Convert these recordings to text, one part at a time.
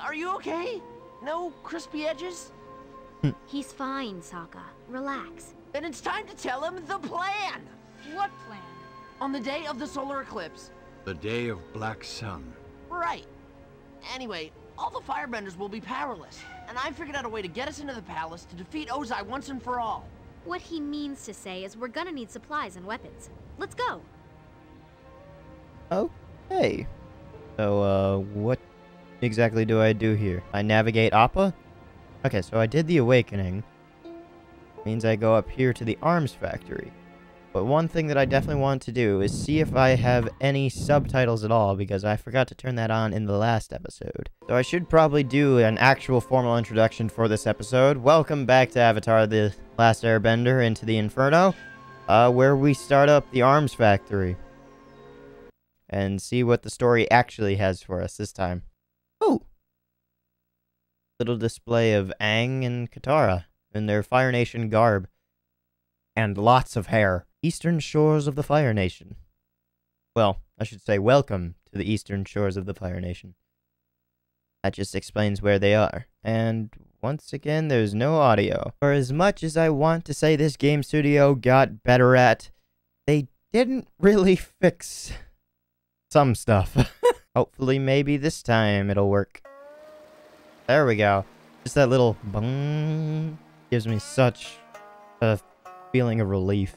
Are you okay? No crispy edges? He's fine, Sokka. Relax. Then it's time to tell him the plan! What plan? On the day of the solar eclipse. The day of Black Sun. Right. Anyway, all the firebenders will be powerless, and I figured out a way to get us into the palace to defeat Ozai once and for all. What he means to say is we're gonna need supplies and weapons. Let's go! Okay. So, what exactly do I do here? I navigate Appa? Okay, so I did the awakening. Means I go up here to the arms factory. But one thing that I definitely want to do is see if I have any subtitles at all, because I forgot to turn that on in the last episode. So I should probably do an actual formal introduction for this episode. Welcome back to Avatar: The Last Airbender, Into the Inferno, where we start up the arms factory and see what the story actually has for us this time. Oh! Little display of Aang and Katara in their Fire Nation garb. And lots of hair. Eastern shores of the Fire Nation. Well, I should say welcome to the eastern shores of the Fire Nation. That just explains where they are. And once again, there's no audio. For as much as I want to say this game studio got better at, they didn't really fix some stuff. Hopefully maybe this time it'll work. There we go. Just that little bong gives me such a feeling of relief.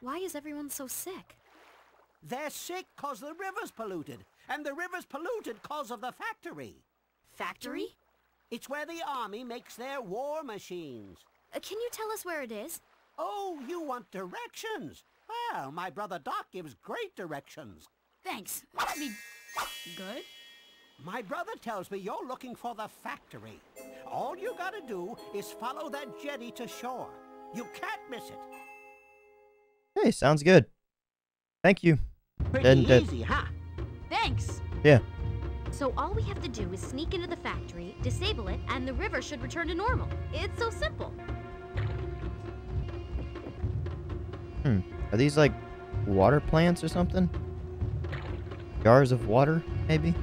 Why is everyone so sick? They're sick cause the river's polluted, and the river's polluted cause of the factory. Factory? It's where the army makes their war machines. Can you tell us where it is? Oh, you want directions? Well, my brother Doc gives great directions. Thanks. That'd be good. My brother tells me you're looking for the factory. All you gotta do is follow that jetty to shore. You can't miss it. Hey, sounds good. Thank you. Pretty easy, huh? Thanks. Yeah. So all we have to do is sneak into the factory, disable it, and the river should return to normal. It's so simple. Hmm. Are these like water plants or something? Jars of water, maybe?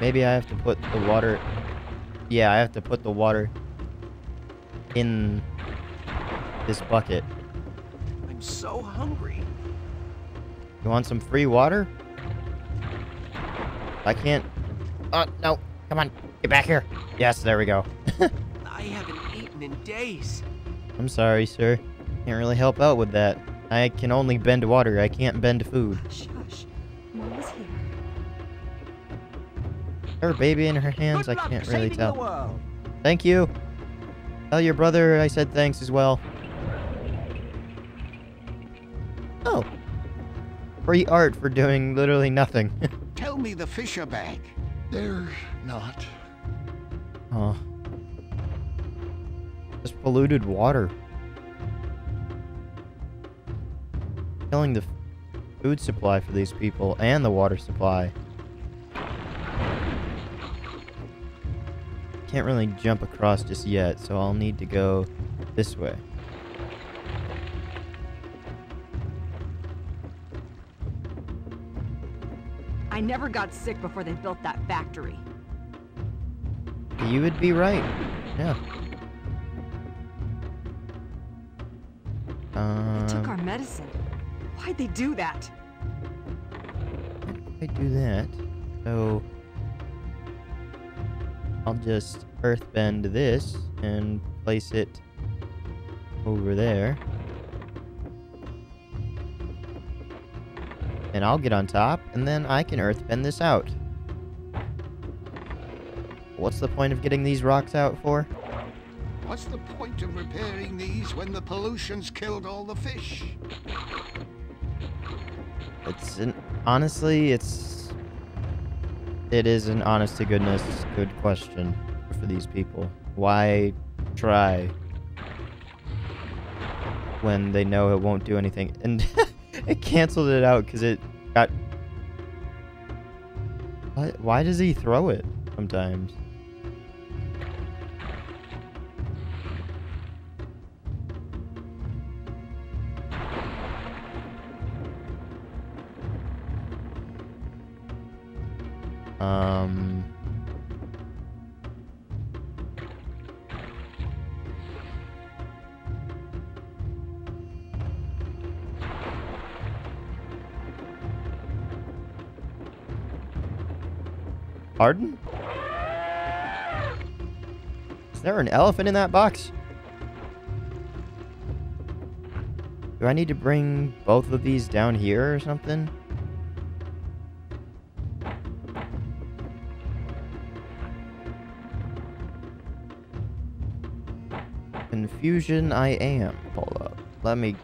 Maybe I have to put the water... Yeah, I have to put the water in this bucket. I'm so hungry. You want some free water? I can't... Oh, no. Come on. Get back here. Yes, there we go. I haven't eaten in days. I'm sorry, sir. Can't really help out with that. I can only bend water. I can't bend food. Shush. Momo's here. Her baby in her hands, good I can't really tell. Thank you. Tell your brother I said thanks as well. Oh. Free art for doing literally nothing. Tell me the fish are back. They're not. Oh. Just polluted water. Killing the food supply for these people and the water supply. Can't really jump across just yet, so I'll need to go this way. I never got sick before they built that factory. You would be right. Yeah. They took our medicine. Why'd they do that? Why'd they do that? So... I'll just earthbend this and place it over there. And I'll get on top, and then I can earthbend this out. What's the point of getting these rocks out for? What's the point of repairing these when the pollution's killed all the fish? It's an... Honestly, it's... It is an honest-to-goodness good question for these people. Why try when they know it won't do anything? And it canceled it out because it got... What? Why does he throw it sometimes? Pardon? Is there an elephant in that box? Do I need to bring both of these down here or something? Confusion I am. Hold up. Let me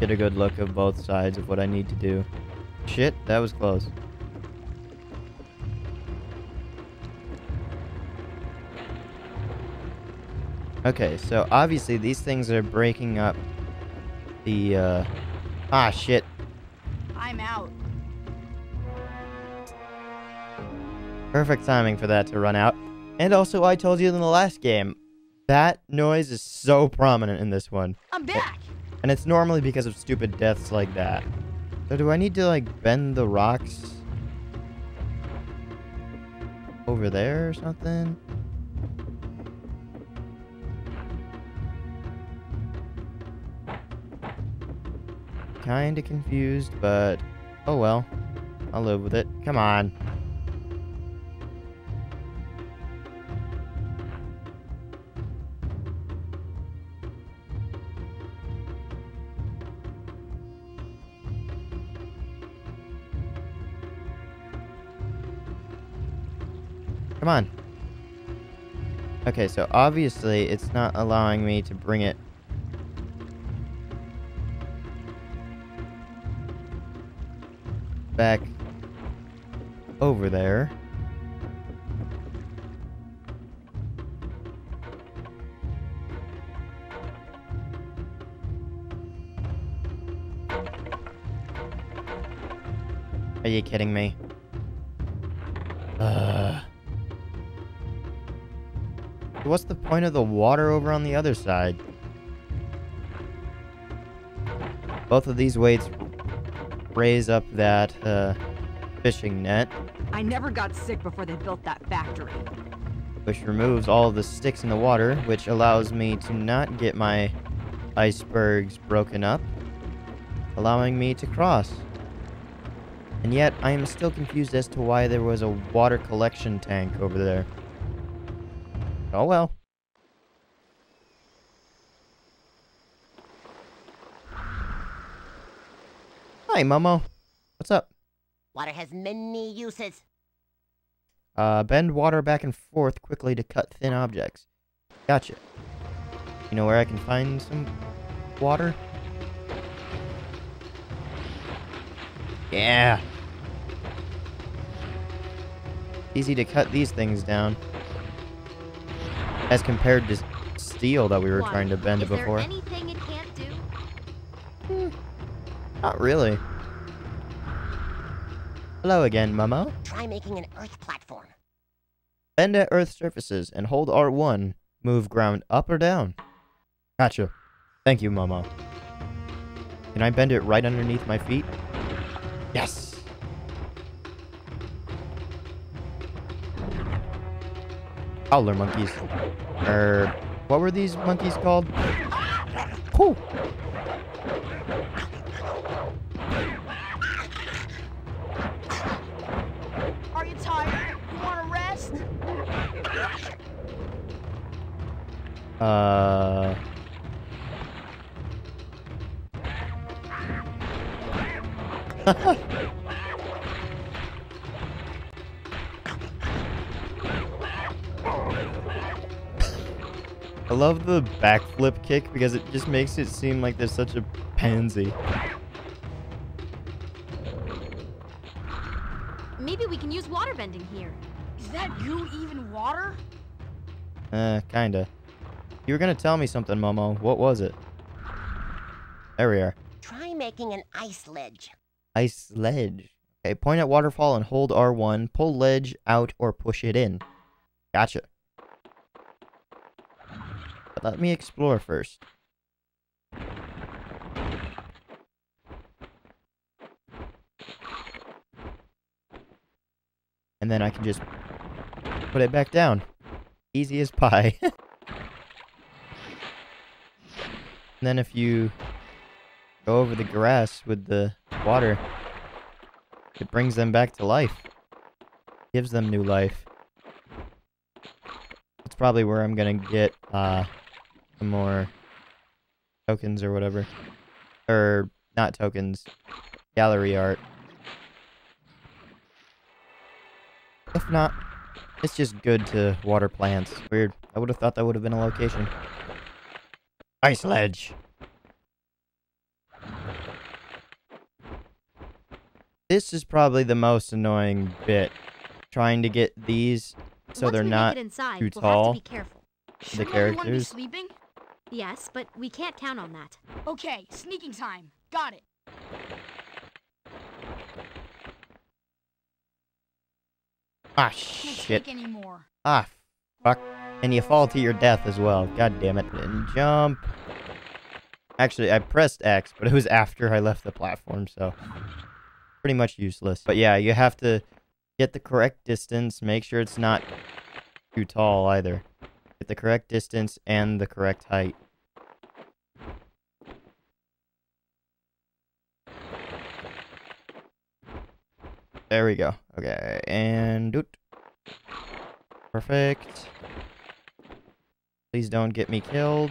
get a good look of both sides of what I need to do. Shit, that was close. Okay, so obviously these things are breaking up the, ah, shit. I'm out. Perfect timing for that to run out. And also, I told you in the last game, that noise is so prominent in this one. I'm back! And it's normally because of stupid deaths like that. So do I need to, like, bend the rocks over there or something? Kinda confused, but oh well. I'll live with it. Come on. Come on. Okay, so obviously it's not allowing me to bring it. Back over there. Are you kidding me? What's the point of the water over on the other side? Both of these weights raise up that fishing net. I never got sick before they built that factory. Which removes all the sticks in the water, which allows me to not get my icebergs broken up, allowing me to cross. And yet, I am still confused as to why there was a water collection tank over there. Oh well. Hi, Momo. What's up? Water has many uses. Bend water back and forth quickly to cut thin objects. Gotcha. You know where I can find some water? Yeah. Easy to cut these things down. As compared to steel that we were trying to bend before. Is there anything it can't do? Not really. Hello again, Momo. Try making an earth platform. Bend at earth surfaces and hold R1. Move ground up or down. Gotcha. Thank you, Momo. Can I bend it right underneath my feet? Yes! Howler monkeys. What were these monkeys called? Whew! I love the backflip kick because it just makes it seem like there's such a pansy. Maybe we can use water bending here. Is that goo even water? Kinda. You were gonna tell me something, Momo. What was it? There we are. Try making an ice ledge. Ice ledge. Okay, point at waterfall and hold R1. Pull ledge out or push it in. Gotcha. But let me explore first. and then I can just put it back down. Easy as pie. And then if you go over the grass with the water, it brings them back to life. Gives them new life. That's probably where I'm gonna get some more tokens or whatever. Or not tokens. Gallery art. If not, it's just good to water plants. Weird. I would have thought that would have been a location. Ice ledge! This is probably the most annoying bit. Trying to get these so they're not too tall. The characters. Yes, but we can't count on that. Okay, sneaking time. Got it. Ah, shit. Ah, fuck. And you fall to your death as well. God damn it. And jump. Actually, I pressed X, but it was after I left the platform, so pretty much useless. But yeah, you have to get the correct distance. Make sure it's not too tall either. Get the correct distance and the correct height. There we go. Okay, and doot. Perfect. Please don't get me killed.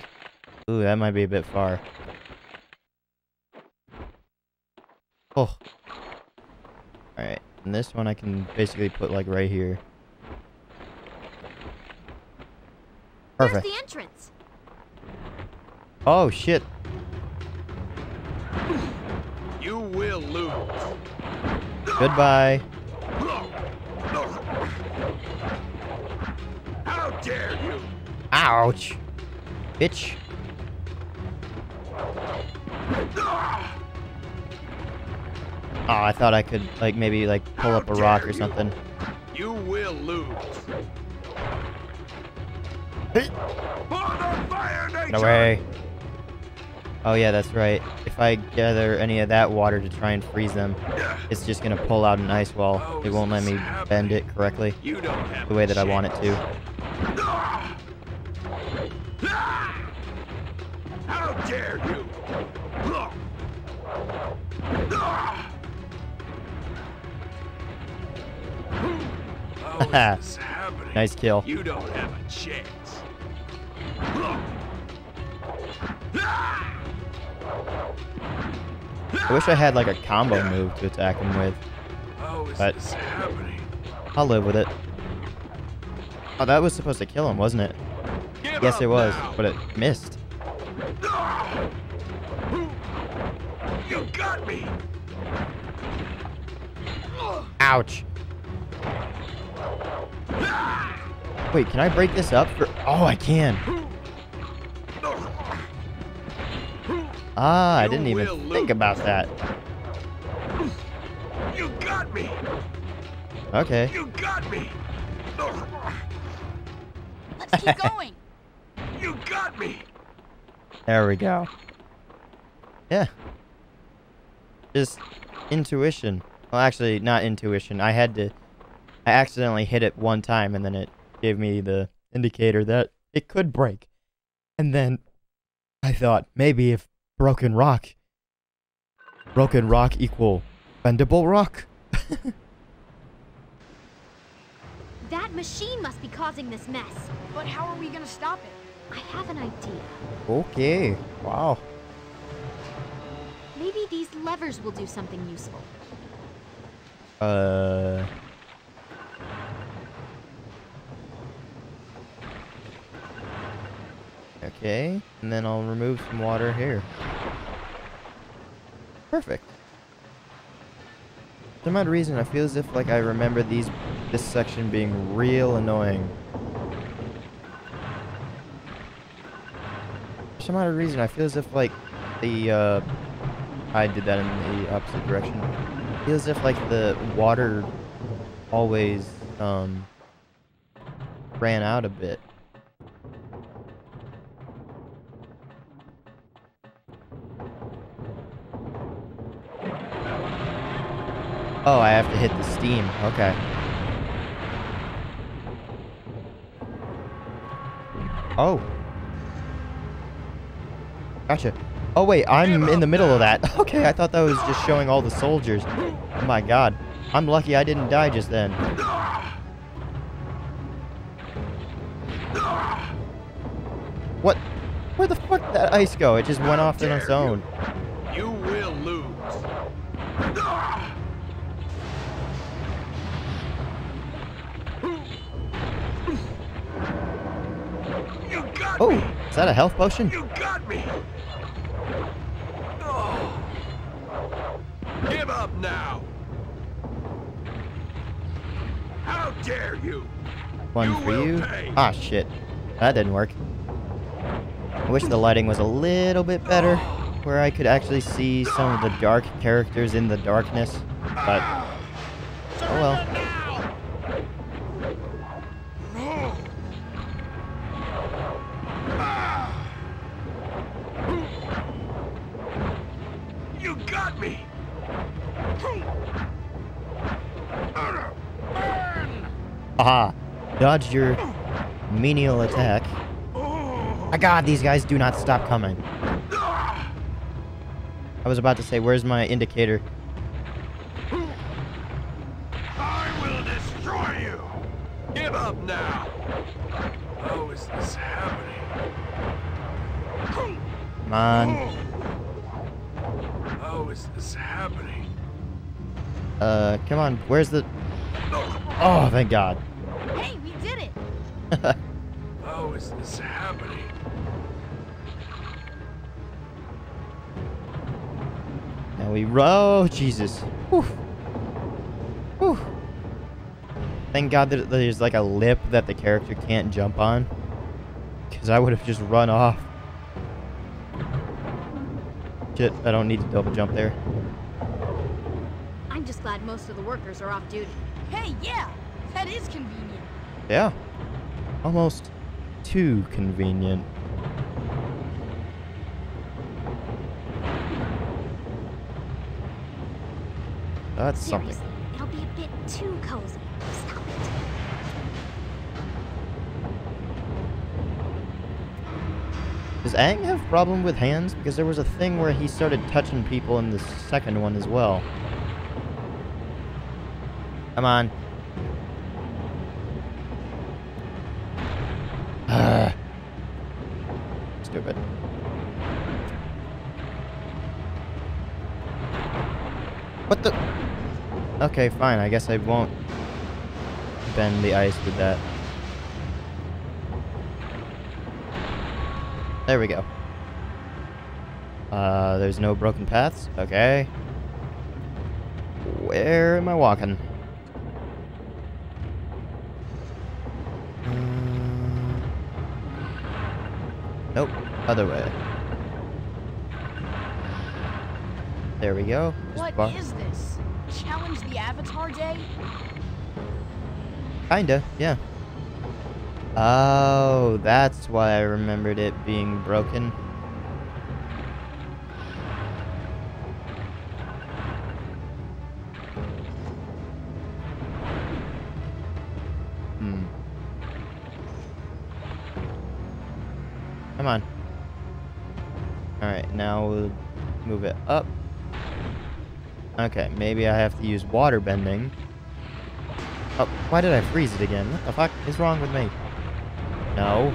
Ooh, that might be a bit far. Oh. Alright, and this one I can basically put like right here. Perfect. Where's the entrance? Oh shit. You will lose. Goodbye. How dare you? Ouch. Bitch. Oh, I thought I could like maybe like pull up a rock or something. You will lose. Get away. Oh yeah, that's right. If I gather any of that water to try and freeze them, it's just gonna pull out an ice wall. It won't let me bend it correctly the way that I want it to. How dare you! Nice kill. You don't have a chance. I wish I had like a combo move to attack him with, but I'll live with it. Oh, that was supposed to kill him, wasn't it? Yes, it was, but it missed. You got me. Ouch. Wait, can I break this up? Oh, I can. Ah, I didn't even think about that. You got me. Okay. You got me. Let's keep going. You got me. There we go. Yeah. Just intuition. Well, actually, not intuition. I accidentally hit it one time, and then it gave me the indicator that it could break. And then I thought, maybe if broken rock equal bendable rock. That machine must be causing this mess. But how are we gonna stop it? I have an idea. Okay. Wow. Maybe these levers will do something useful. Okay, and then I'll remove some water here. Perfect. For some odd reason, I feel as if like I remember this section being real annoying. For some odd reason, I feel as if like the I did that in the opposite direction. I feel as if like the water always ran out a bit. Oh, I have to hit the steam. Okay. Oh. Gotcha. Oh wait, I'm in the middle of that. Okay, I thought that was just showing all the soldiers. Oh my god. I'm lucky I didn't die just then. What? Where the fuck did that ice go? It just went off on its own. You will lose. You got me. Oh, is that a health potion? You got me. Give up now! How dare you! One for you. Ah, shit. That didn't work. I wish the lighting was a little bit better, where I could actually see some of the dark characters in the darkness, but... oh well. Aha! Dodged your menial attack. My god, these guys do not stop coming. I was about to say, where's my indicator? I will destroy you! Give up now! How is this happening? Come on. How is this happening? Come on, where's the... oh, thank god. Hey, we did it! How is this happening? Now we row. Oh, Jesus. Whew. Whew. Thank god that there's like a lip that the character can't jump on. Because I would have just run off. Shit, I don't need to double jump there. I'm just glad most of the workers are off duty. Hey, yeah, that is convenient. Yeah, almost too convenient. That's something. It'll be a bit too cozy. Stop it. Does Aang have a problem with hands? Because there was a thing where he started touching people in the second one as well. Come on. Stupid. What the? Okay, fine. I guess I won't bend the ice with that. There we go. There's no broken paths. Okay. Where am I walking? Nope, other way. There we go. What is this? Challenge the Avatar Day? Kinda, yeah. Oh, that's why I remembered it being broken. Come on. Alright, now we'll move it up. Okay, maybe I have to use water bending. Oh, why did I freeze it again? What the fuck is wrong with me? No.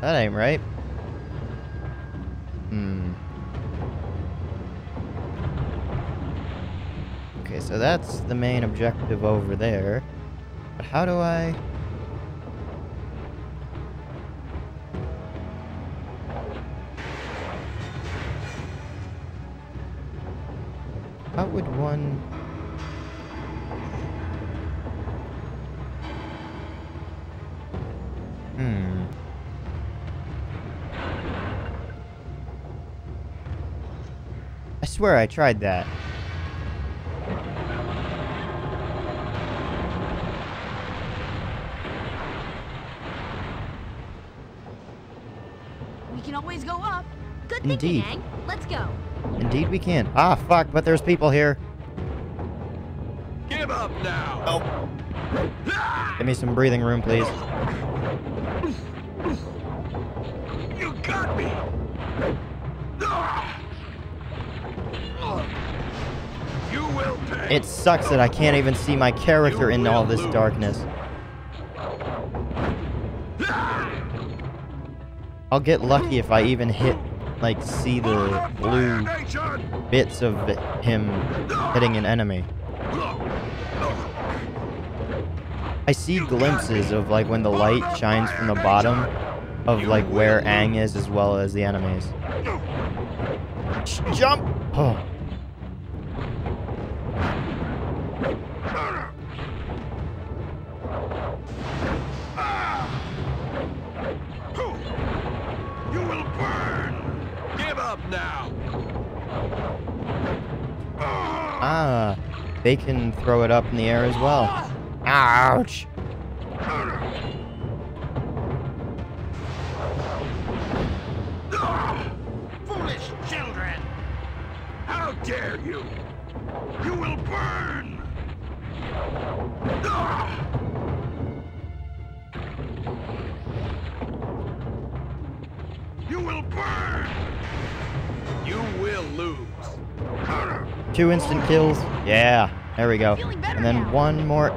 That ain't right. So that's the main objective over there. But how do I... how would one... I swear I tried that. Indeed. Let's go. Indeed we can. Ah, fuck, but there's people here. Give up now. Oh. Give me some breathing room, please. You got me. You will pay. It sucks that I can't even see my character in all this darkness. I'll get lucky if I even hit, like, see the blue bits of him hitting an enemy. I see glimpses of, like, when the light shines from the bottom of, like, where Aang is as well as the enemies. Jump! Oh. Ah, they can throw it up in the air as well. Ouch! Foolish children! How dare you! You will burn! You will burn! You will lose. Two instant kills. Yeah, there we go. And then one more.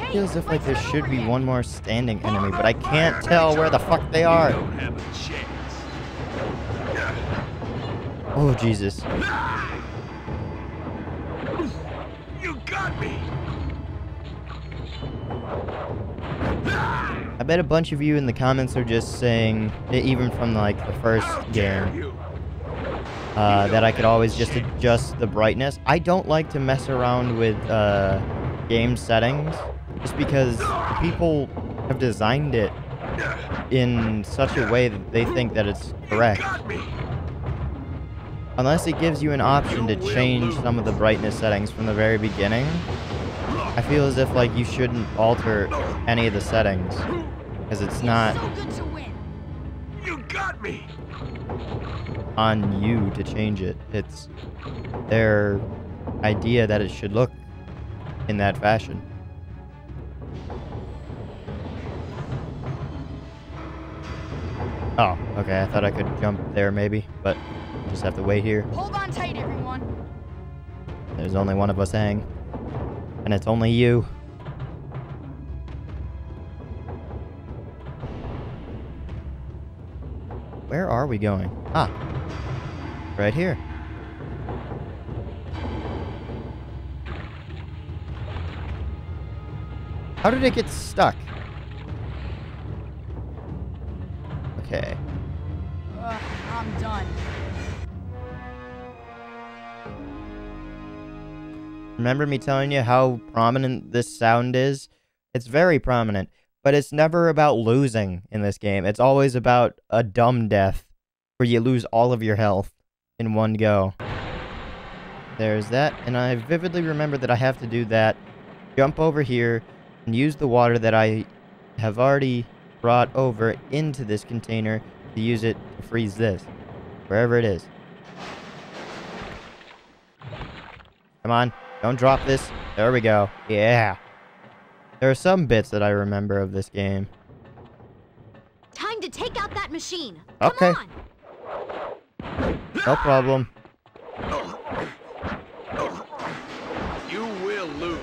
It feels like there should be one more standing enemy, but I can't tell where the fuck they are. Oh, Jesus. You got me. I bet a bunch of you in the comments are just saying, even from like the first game, that I could always just adjust the brightness. I don't like to mess around with game settings, just because the people have designed it in such a way that they think that it's correct. Unless it gives you an option to change some of the brightness settings from the very beginning. I feel as if, like, you shouldn't alter any of the settings, because it's not on you to change it. It's their idea that it should look in that fashion. Oh, okay, I thought I could jump there maybe, but I just have to wait here. Hold on tight, everyone. There's only one of us, Aang. And it's only you. Where are we going? Ah. Right here. How did it get stuck? Okay. I'm done. Remember me telling you how prominent this sound is? It's very prominent, but it's never about losing in this game. It's always about a dumb death, where you lose all of your health in one go. There's that, and I vividly remember that I have to do that. Jump over here and use the water that I have already brought over into this container to use it to freeze this, wherever it is. Come on. Don't drop this. There we go. Yeah. There are some bits that I remember of this game. Time to take out that machine. Come okay. On. No problem. You will lose.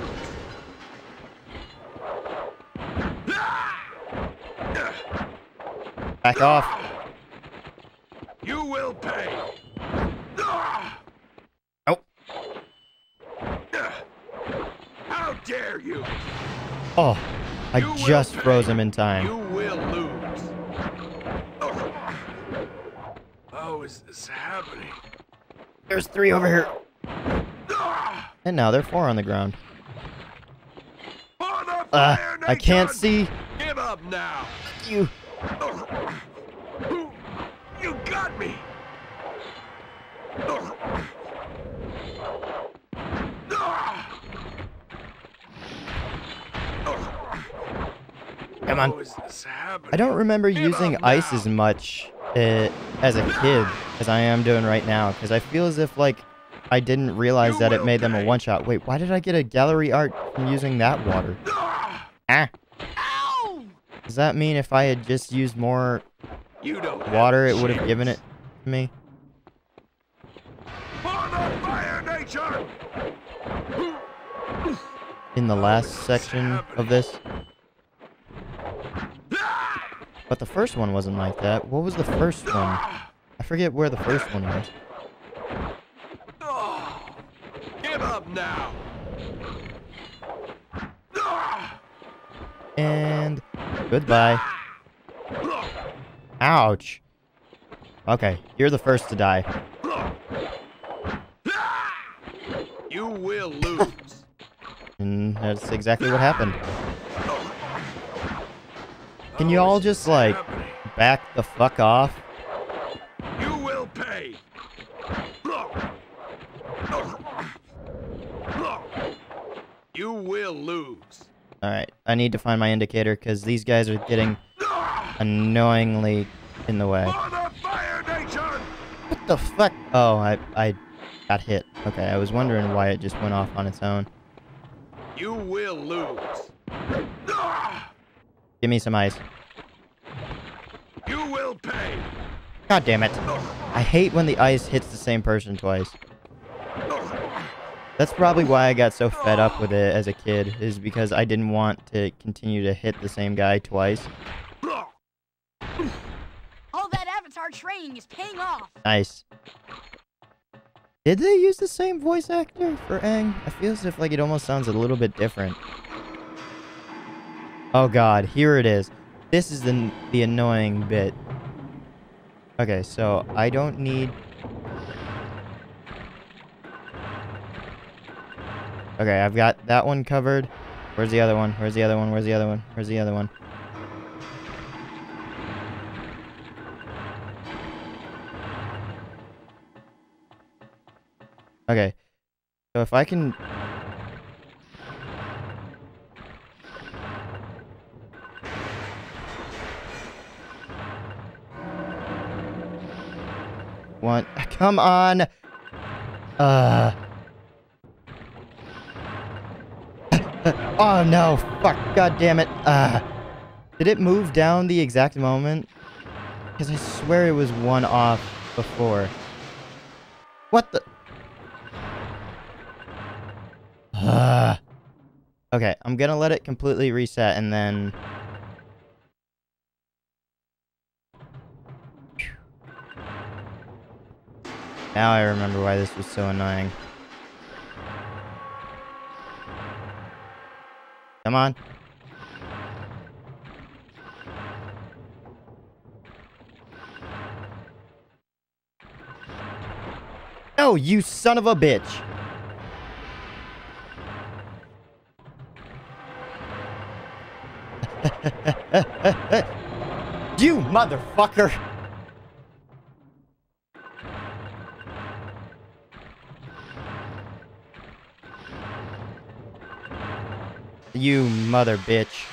Back off. You will pay. Dare you. Oh, I just froze him in time. You will lose. How is this happening? There's three over here. And now there are four on the ground. I can't see. Give up now. You. You got me. Come on. I don't remember using ice as much as a kid. as I am doing right now, because I feel as if, like, I didn't realize that it made them a one-shot. Wait, why did I get a gallery art from using that water? Ah! Does that mean if I had just used more water, it would have given it to me? In the last section of this. But the first one wasn't like that. What was the first one? I forget where the first one was. Give up now. And goodbye. Ouch. Okay, you're the first to die. You will lose. And that's exactly what happened. Can you all just, like, back the fuck off? You will pay. You will lose. Alright, I need to find my indicator, because these guys are getting annoyingly in the way. What the fuck? Oh, I got hit. Okay, I was wondering why it just went off on its own. You will lose. Give me some ice. You will pay. God damn it. I hate when the ice hits the same person twice. That's probably why I got so fed up with it as a kid, is because I didn't want to continue to hit the same guy twice. All that Avatar training is paying off. Nice. Did they use the same voice actor for Aang? I feel as if, like, it almost sounds a little bit different. Oh god, here it is. This is the annoying bit. Okay, so I don't need... Okay, I've got that one covered. Where's the other one? Where's the other one? Where's the other one? Where's the other one? Okay. So if I can... One. Come on! Oh no, fuck, god damn it. Did it move down the exact moment? Because I swear it was one off before. What the? Okay, I'm gonna let it completely reset and then... Now I remember why this was so annoying. Come on. No, you son of a bitch. You motherfucker. You mother bitch.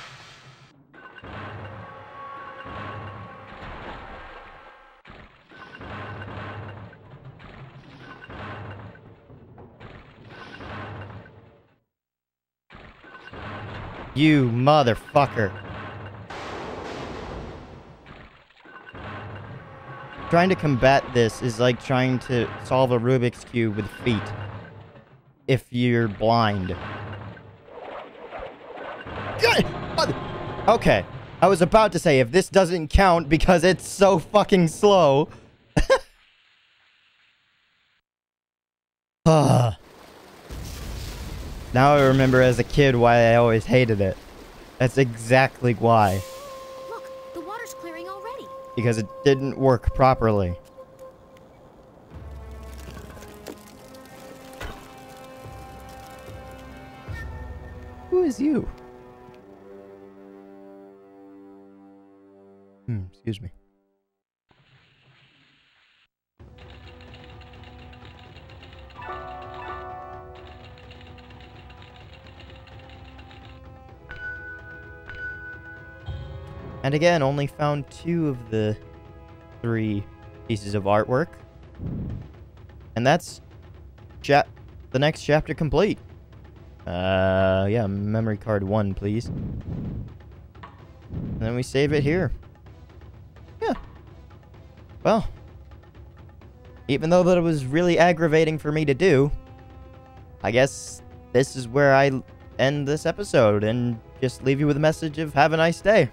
You motherfucker. Trying to combat this is like trying to solve a Rubik's Cube with feet. If you're blind. Okay, I was about to say, if this doesn't count because it's so fucking slow. Now I remember as a kid why I always hated it. That's exactly why. Look, the water's clearing already. Because it didn't work properly. Who is you? Excuse me. And again, only found two of the three pieces of artwork. And that's the next chapter complete. Yeah, memory card 1, please. And then we save it here. Yeah. Well, even though that it was really aggravating for me to do, I guess this is where I end this episode and just leave you with a message of have a nice day.